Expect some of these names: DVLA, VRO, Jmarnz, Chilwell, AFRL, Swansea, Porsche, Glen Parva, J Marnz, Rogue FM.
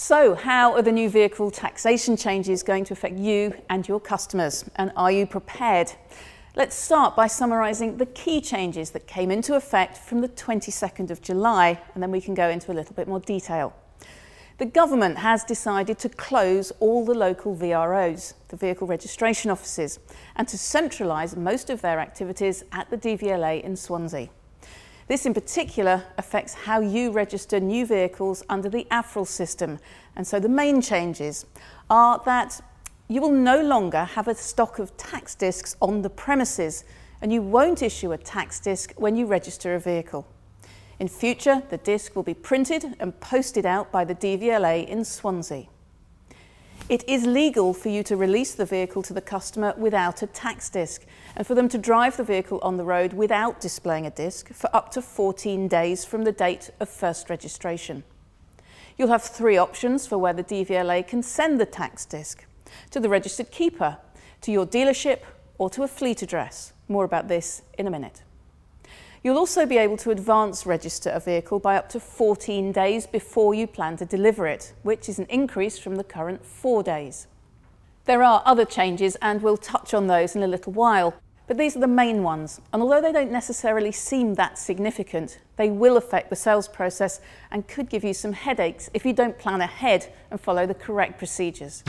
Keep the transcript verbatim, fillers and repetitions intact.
So how are the new vehicle taxation changes going to affect you and your customers? And are you prepared? Let's start by summarising the key changes that came into effect from the twenty-second of July, and then we can go into a little bit more detail. The government has decided to close all the local V R Os, the vehicle registration offices, and to centralise most of their activities at the D V L A in Swansea. This in particular affects how you register new vehicles under the A F R L system, and so the main changes are that you will no longer have a stock of tax discs on the premises, and you won't issue a tax disc when you register a vehicle. In future, the disc will be printed and posted out by the D V L A in Swansea. It is legal for you to release the vehicle to the customer without a tax disc, and for them to drive the vehicle on the road without displaying a disc for up to fourteen days from the date of first registration. You'll have three options for where the D V L A can send the tax disc: to the registered keeper, to your dealership, or to a fleet address. More about this in a minute. You'll also be able to advance register a vehicle by up to fourteen days before you plan to deliver it, which is an increase from the current four days. There are other changes, and we'll touch on those in a little while, but these are the main ones, and although they don't necessarily seem that significant, they will affect the sales process and could give you some headaches if you don't plan ahead and follow the correct procedures.